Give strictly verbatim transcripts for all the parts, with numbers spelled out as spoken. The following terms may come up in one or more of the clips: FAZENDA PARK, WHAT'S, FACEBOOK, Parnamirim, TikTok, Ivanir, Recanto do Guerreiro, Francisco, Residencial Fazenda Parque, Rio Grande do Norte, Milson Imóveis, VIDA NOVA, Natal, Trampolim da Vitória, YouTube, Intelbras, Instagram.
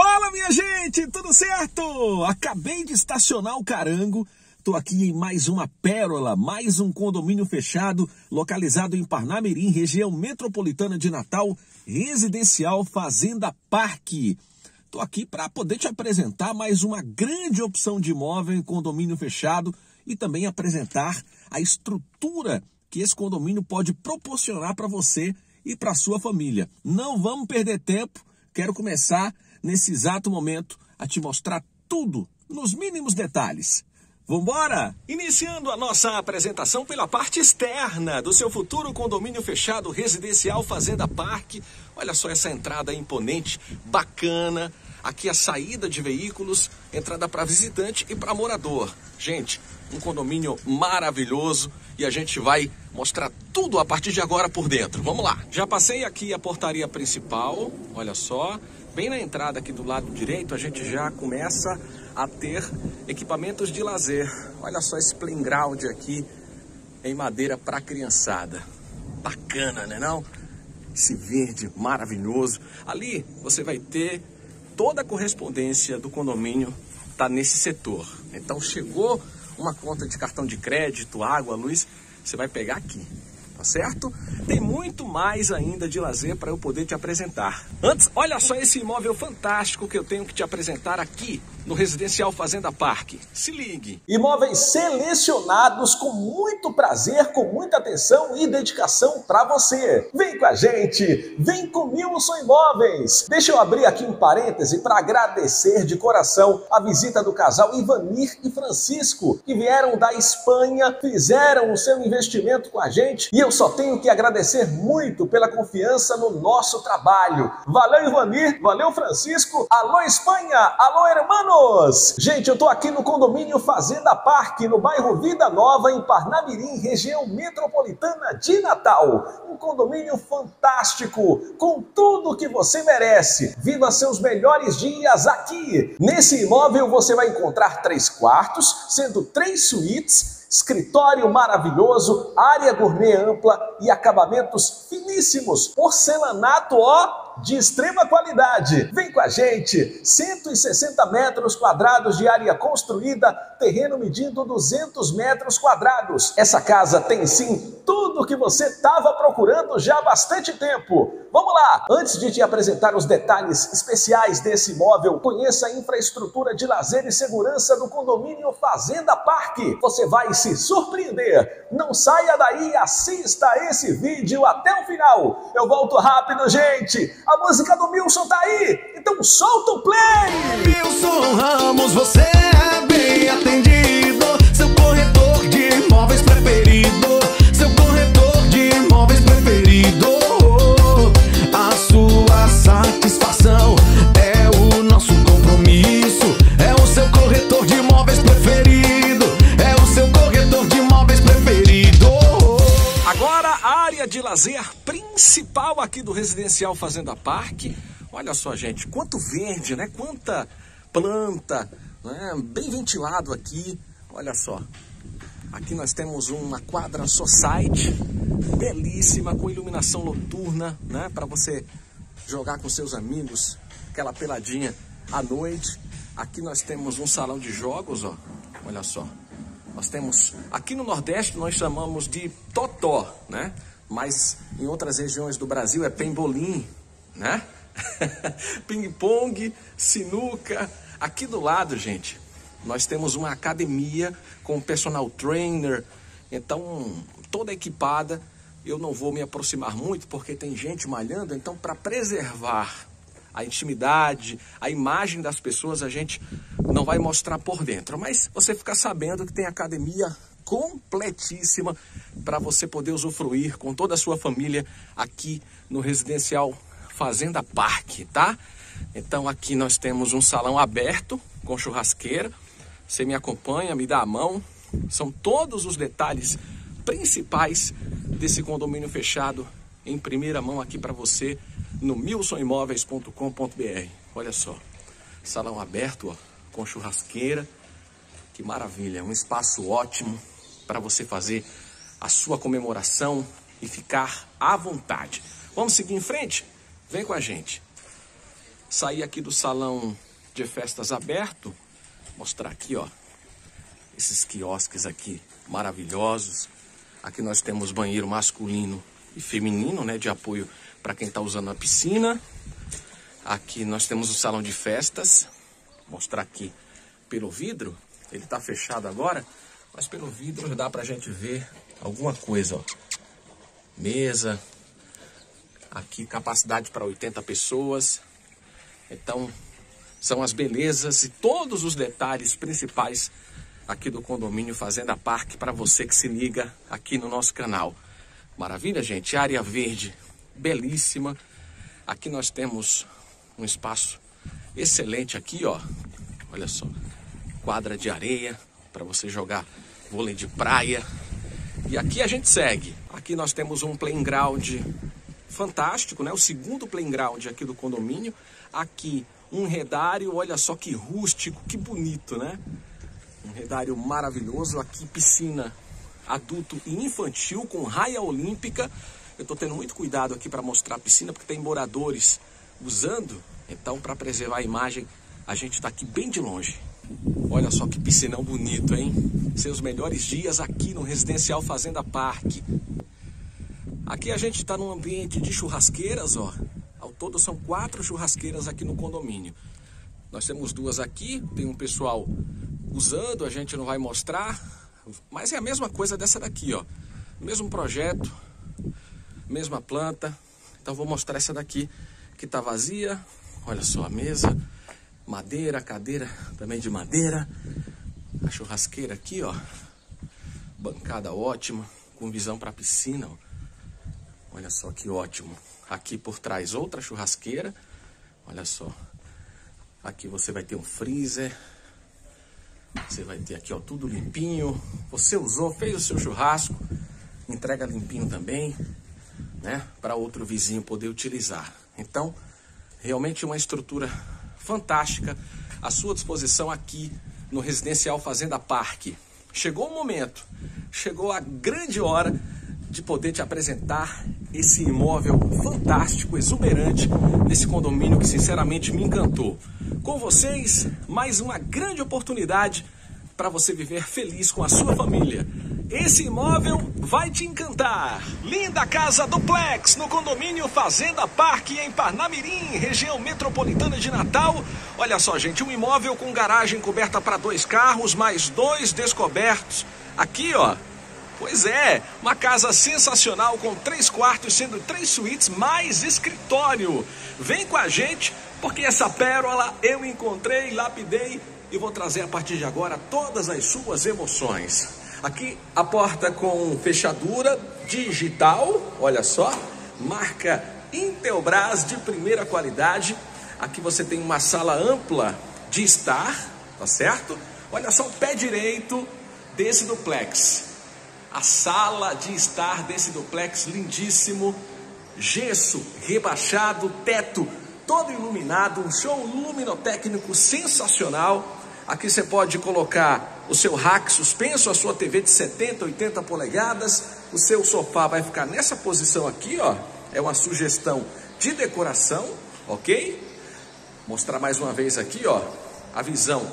Fala, minha gente, tudo certo? Acabei de estacionar o carango, tô aqui em mais uma pérola, mais um condomínio fechado, localizado em Parnamirim, região metropolitana de Natal, Residencial Fazenda Parque. Tô aqui para poder te apresentar mais uma grande opção de imóvel em condomínio fechado e também apresentar a estrutura que esse condomínio pode proporcionar para você e para sua família. Não vamos perder tempo, quero começar nesse exato momento a te mostrar tudo nos mínimos detalhes. Vambora! Iniciando a nossa apresentação pela parte externa do seu futuro condomínio fechado Residencial Fazenda Parque. Olha só essa entrada imponente, bacana. Aqui a saída de veículos, entrada para visitante e para morador. Gente, um condomínio maravilhoso e a gente vai mostrar tudo a partir de agora por dentro. Vamos lá! Já passei aqui a portaria principal, olha só. Bem na entrada aqui do lado direito, a gente já começa a ter equipamentos de lazer. Olha só esse playground aqui em madeira para criançada. Bacana, né não? Esse verde maravilhoso. Ali você vai ter toda a correspondência do condomínio, tá nesse setor. Então chegou uma conta de cartão de crédito, água, luz, você vai pegar aqui. Tá certo? Tem muito mais ainda de lazer para eu poder te apresentar. Antes, olha só esse imóvel fantástico que eu tenho que te apresentar aqui no Residencial Fazenda Parque. Se ligue! Imóveis selecionados com muito prazer, com muita atenção e dedicação para você. Vem com a gente! Vem com Milson Imóveis! Deixa eu abrir aqui um parêntese para agradecer de coração a visita do casal Ivanir e Francisco, que vieram da Espanha, fizeram o seu investimento com a gente e eu Eu só tenho que agradecer muito pela confiança no nosso trabalho. Valeu, Ivanir. Valeu, Francisco. Alô, Espanha. Alô, hermanos. Gente, eu tô aqui no condomínio Fazenda Parque, no bairro Vida Nova, em Parnamirim, região metropolitana de Natal. Um condomínio fantástico, com tudo que você merece. Viva seus melhores dias aqui. Nesse imóvel você vai encontrar três quartos, sendo três suítes, escritório maravilhoso, área gourmet ampla e acabamentos finíssimos, porcelanato ó, de extrema qualidade. Vem com a gente, cento e sessenta metros quadrados de área construída, terreno medindo duzentos metros quadrados. Essa casa tem sim tudo que você estava procurando já há bastante tempo. Vamos lá! Antes de te apresentar os detalhes especiais desse imóvel, conheça a infraestrutura de lazer e segurança do condomínio Fazenda Parque. Você vai se surpreender. Não saia daí, assista esse vídeo até o final. Eu volto rápido, gente. A música do Milson tá aí, então solta o play! Milson Ramos, você é bem atendido, seu corretor de imóveis preferido, seu corretor de imóveis preferido. A sua satisfação é o nosso compromisso, é o seu corretor de imóveis preferido, é o seu corretor de imóveis preferido. Agora a área de lazer principal aqui do Residencial Fazenda Parque. Olha só, gente, quanto verde, né? Quanta planta, né? Bem ventilado aqui. Olha só, aqui nós temos uma quadra society belíssima, com iluminação noturna, né? Para você jogar com seus amigos, aquela peladinha à noite. Aqui nós temos um salão de jogos, ó. Olha só, nós temos, aqui no Nordeste nós chamamos de totó, né? Mas em outras regiões do Brasil é pembolim, né? Ping-pong, sinuca. Aqui do lado, gente, nós temos uma academia com personal trainer. Então, toda equipada. Eu não vou me aproximar muito porque tem gente malhando. Então, para preservar a intimidade, a imagem das pessoas, a gente não vai mostrar por dentro. Mas você fica sabendo que tem academia completíssima para você poder usufruir com toda a sua família aqui no Residencial Fazenda Parque, tá? Então aqui nós temos um salão aberto com churrasqueira, você me acompanha, me dá a mão, são todos os detalhes principais desse condomínio fechado em primeira mão aqui para você no milson imóveis ponto com ponto br. Olha só, salão aberto, ó, com churrasqueira, que maravilha, um espaço ótimo para você fazer a sua comemoração e ficar à vontade. Vamos seguir em frente? Vem com a gente. Saí aqui do salão de festas aberto. Mostrar aqui, ó, esses quiosques aqui maravilhosos. Aqui nós temos banheiro masculino e feminino, né, de apoio para quem está usando a piscina. Aqui nós temos o salão de festas. Mostrar aqui pelo vidro. Ele está fechado agora, mas pelo vidro dá para a gente ver alguma coisa, ó. Mesa. Aqui capacidade para oitenta pessoas. Então, são as belezas e todos os detalhes principais aqui do condomínio Fazenda Parque para você que se liga aqui no nosso canal. Maravilha, gente? Área verde belíssima. Aqui nós temos um espaço excelente aqui, ó. Olha só. Quadra de areia para você jogar vôlei de praia. E aqui a gente segue. Aqui nós temos um playground fantástico, né? O segundo playground aqui do condomínio. Aqui um redário, olha só que rústico, que bonito, né? Um redário maravilhoso. Aqui piscina adulto e infantil com raia olímpica. Eu tô tendo muito cuidado aqui para mostrar a piscina, porque tem moradores usando. Então, para preservar a imagem, a gente tá aqui bem de longe. Olha só que piscinão bonito, hein? Seus melhores dias aqui no Residencial Fazenda Parque. Aqui a gente está num ambiente de churrasqueiras, ó. Ao todo são quatro churrasqueiras aqui no condomínio. Nós temos duas aqui, tem um pessoal usando, a gente não vai mostrar. Mas é a mesma coisa dessa daqui, ó. Mesmo projeto, mesma planta. Então vou mostrar essa daqui que tá vazia. Olha só a mesa, madeira, cadeira também de madeira. A churrasqueira aqui, ó. Bancada ótima, com visão para a piscina, ó. Olha só que ótimo. Aqui por trás outra churrasqueira. Olha só. Aqui você vai ter um freezer. Você vai ter aqui, ó, tudo limpinho. Você usou, fez o seu churrasco. Entrega limpinho também, né? Para outro vizinho poder utilizar. Então, realmente uma estrutura fantástica à sua disposição aqui no Residencial Fazenda Parque. Chegou o momento. Chegou a grande hora de poder te apresentar esse imóvel fantástico, exuberante, nesse condomínio que sinceramente me encantou. Com vocês, mais uma grande oportunidade para você viver feliz com a sua família. Esse imóvel vai te encantar. Linda casa duplex no condomínio Fazenda Parque em Parnamirim, região metropolitana de Natal. Olha só, gente, um imóvel com garagem coberta para dois carros, mais dois descobertos. Aqui, ó. Pois é, uma casa sensacional com três quartos, sendo três suítes mais escritório. Vem com a gente, porque essa pérola eu encontrei, lapidei e vou trazer a partir de agora todas as suas emoções. Aqui a porta com fechadura digital, olha só, marca Intelbras de primeira qualidade. Aqui você tem uma sala ampla de estar, tá certo? Olha só o pé direito desse duplex. A sala de estar desse duplex lindíssimo, gesso rebaixado, teto todo iluminado, um show luminotécnico sensacional. Aqui você pode colocar o seu rack suspenso, a sua T V de setenta, oitenta polegadas. O seu sofá vai ficar nessa posição aqui, ó. É uma sugestão de decoração, ok? Mostrar mais uma vez aqui, ó, a visão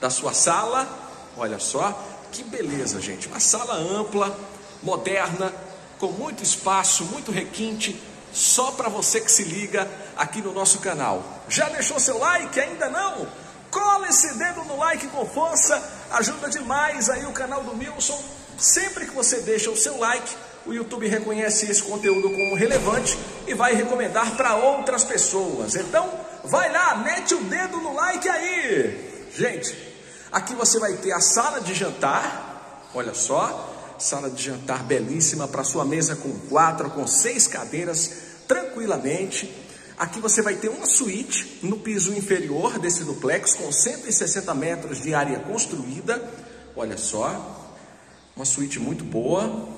da sua sala, olha só. Que beleza, gente. Uma sala ampla, moderna, com muito espaço, muito requinte, só para você que se liga aqui no nosso canal. Já deixou seu like? Ainda não? Cola esse dedo no like com força, ajuda demais aí o canal do Milson. Sempre que você deixa o seu like, o YouTube reconhece esse conteúdo como relevante e vai recomendar para outras pessoas. Então, vai lá, mete o dedo no like aí. Gente, aqui você vai ter a sala de jantar, olha só, sala de jantar belíssima para sua mesa com quatro, com seis cadeiras, tranquilamente. Aqui você vai ter uma suíte no piso inferior desse duplex, com cento e sessenta metros de área construída, olha só, uma suíte muito boa,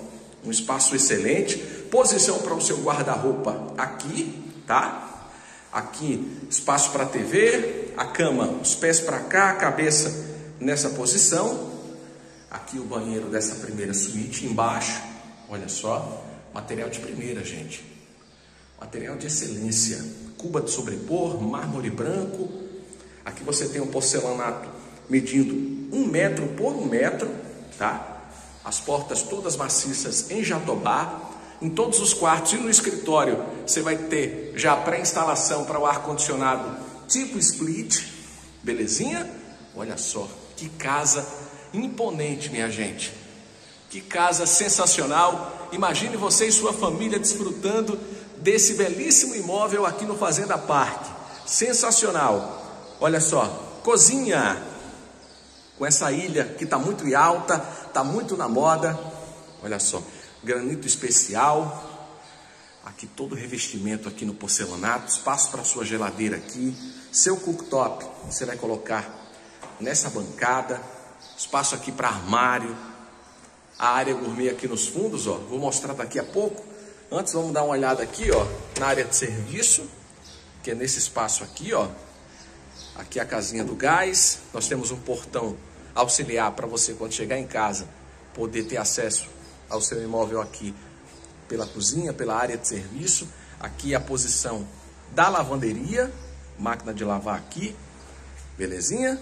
um espaço excelente, posição para o seu guarda-roupa aqui, tá? Aqui, espaço para a T V, a cama, os pés para cá, a cabeça nessa posição. Aqui o banheiro dessa primeira suíte embaixo. Olha só, material de primeira, gente. Material de excelência. cuba de sobrepor, mármore branco. Aqui você tem um porcelanato medindo um metro por um metro, tá? As portas todas maciças em jatobá. Em todos os quartos e no escritório você vai ter já pré-instalação para o ar-condicionado tipo split, belezinha? Olha só, que casa imponente, minha gente. Que casa sensacional. Imagine você e sua família desfrutando desse belíssimo imóvel aqui no Fazenda Parque. Sensacional. Olha só, cozinha. Com essa ilha que está muito em alta, está muito na moda. Olha só, granito especial. Aqui todo revestimento aqui no porcelanato. Espaço para sua geladeira aqui. Seu cooktop você vai colocar nessa bancada, espaço aqui para armário, a área gourmet aqui nos fundos, ó, vou mostrar daqui a pouco. Antes vamos dar uma olhada aqui, ó, na área de serviço, que é nesse espaço aqui, ó. Aqui a casinha do gás, nós temos um portão auxiliar para você quando chegar em casa poder ter acesso ao seu imóvel aqui pela cozinha, pela área de serviço. Aqui a posição da lavanderia, máquina de lavar aqui, belezinha?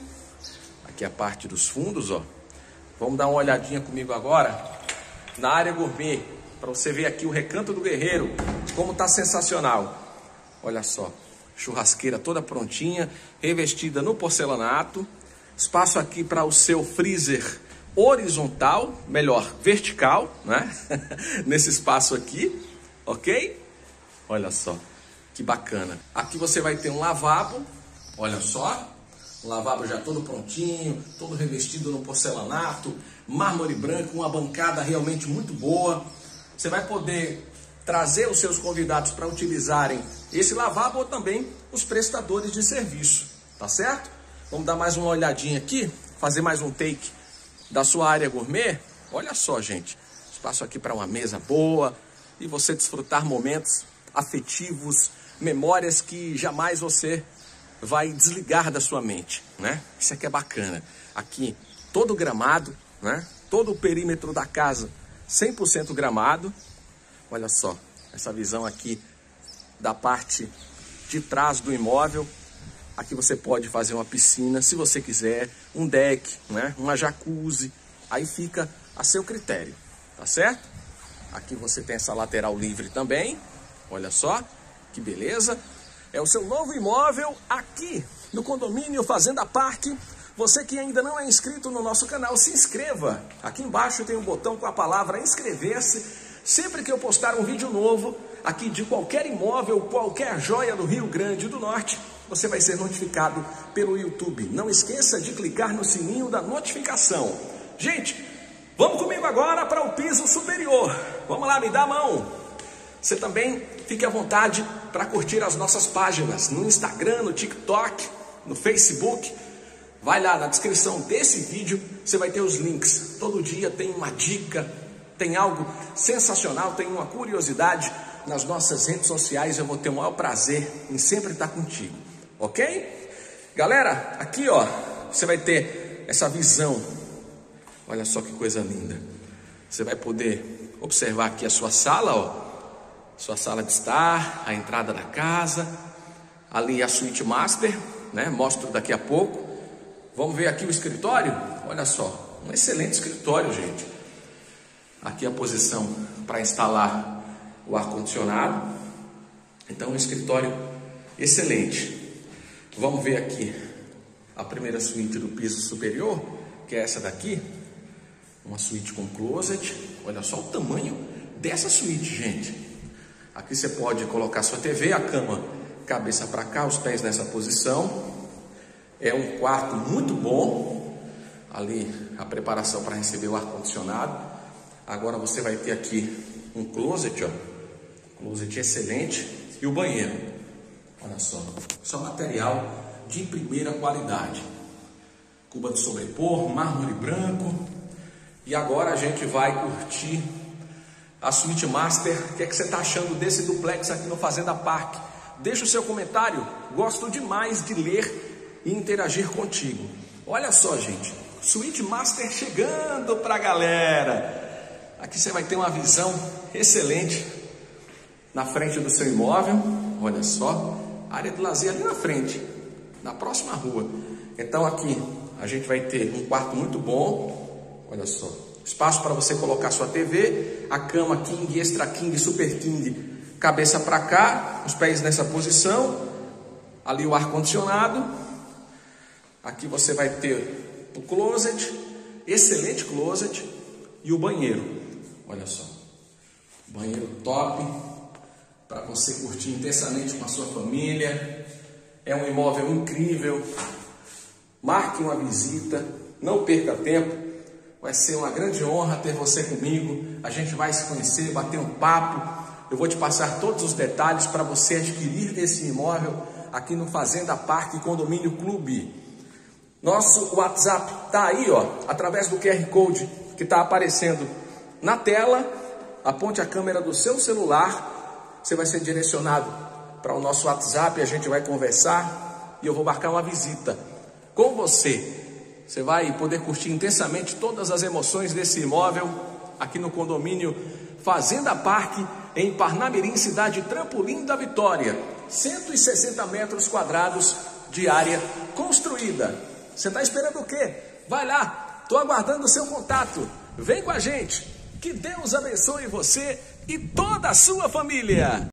Aqui a parte dos fundos, ó. Vamos dar uma olhadinha comigo agora na área gourmet, para você ver aqui o Recanto do Guerreiro, como tá sensacional. Olha só, churrasqueira toda prontinha, revestida no porcelanato. Espaço aqui para o seu freezer horizontal, melhor, vertical, né? Nesse espaço aqui, ok? Olha só, que bacana. Aqui você vai ter um lavabo, olha só. O lavabo já todo prontinho, todo revestido no porcelanato, mármore branco, uma bancada realmente muito boa. Você vai poder trazer os seus convidados para utilizarem esse lavabo ou também os prestadores de serviço, tá certo? Vamos dar mais uma olhadinha aqui, fazer mais um take da sua área gourmet. Olha só, gente, espaço aqui para uma mesa boa e você desfrutar momentos afetivos, memórias que jamais você vai desligar da sua mente, né? Isso aqui é bacana. Aqui, todo o gramado, né? Todo o perímetro da casa, cem por cento gramado. Olha só, essa visão aqui da parte de trás do imóvel. Aqui você pode fazer uma piscina, se você quiser, um deck, né? Uma jacuzzi. Aí fica a seu critério, tá certo? Aqui você tem essa lateral livre também. Olha só, que beleza. É o seu novo imóvel aqui no condomínio Fazenda Parque. Você que ainda não é inscrito no nosso canal, se inscreva. Aqui embaixo tem um botão com a palavra inscrever-se. Sempre que eu postar um vídeo novo aqui de qualquer imóvel, qualquer joia do Rio Grande do Norte, você vai ser notificado pelo YouTube. Não esqueça de clicar no sininho da notificação. Gente, vamos comigo agora para o piso superior. Vamos lá, me dá a mão. Você também fique à vontade para curtir as nossas páginas no Instagram, no TikTok, no Facebook. Vai lá na descrição desse vídeo, você vai ter os links. Todo dia tem uma dica, tem algo sensacional, tem uma curiosidade. Nas nossas redes sociais eu vou ter o maior prazer em sempre estar contigo, ok? Galera, aqui ó, você vai ter essa visão. Olha só que coisa linda. Você vai poder observar aqui a sua sala, ó. Sua sala de estar, a entrada da casa, ali a suíte master, né? Mostro daqui a pouco. Vamos ver aqui o escritório? Olha só, um excelente escritório, gente. Aqui a posição para instalar o ar-condicionado. Então, um escritório excelente. Vamos ver aqui a primeira suíte do piso superior, que é essa daqui. Uma suíte com closet. Olha só o tamanho dessa suíte, gente. Aqui você pode colocar sua T V, a cama cabeça para cá, os pés nessa posição. É um quarto muito bom. Ali a preparação para receber o ar-condicionado. Agora você vai ter aqui um closet, ó. Closet excelente. E o banheiro. Olha só. Só material de primeira qualidade. Cuba de sobrepor, mármore branco. E agora a gente vai curtir a suíte master. O que é que você está achando desse duplex aqui no Fazenda Parque? Deixa o seu comentário. Gosto demais de ler e interagir contigo. Olha só, gente. Suíte master chegando para a galera. Aqui você vai ter uma visão excelente na frente do seu imóvel. Olha só. a área de lazer ali na frente, na próxima rua. Então aqui a gente vai ter um quarto muito bom, olha só, espaço para você colocar sua T V, a cama king, extra king, super king, cabeça para cá, os pés nessa posição, ali o ar-condicionado, aqui você vai ter o closet, excelente closet, e o banheiro, olha só, banheiro top, para você curtir intensamente com a sua família, é um imóvel incrível, marque uma visita, não perca tempo, vai ser uma grande honra ter você comigo, a gente vai se conhecer, bater um papo, eu vou te passar todos os detalhes para você adquirir esse imóvel aqui no Fazenda Parque Condomínio Clube. Nosso WhatsApp está aí, ó, através do Q R Code que está aparecendo na tela. Aponte a câmera do seu celular, você vai ser direcionado para o nosso WhatsApp, a gente vai conversar e eu vou marcar uma visita com você. Você vai poder curtir intensamente todas as emoções desse imóvel aqui no condomínio Fazenda Parque, em Parnamirim, cidade Trampolim da Vitória. cento e sessenta metros quadrados de área construída. Você está esperando o quê? Vai lá, estou aguardando o seu contato. Vem com a gente. Que Deus abençoe você e toda a sua família.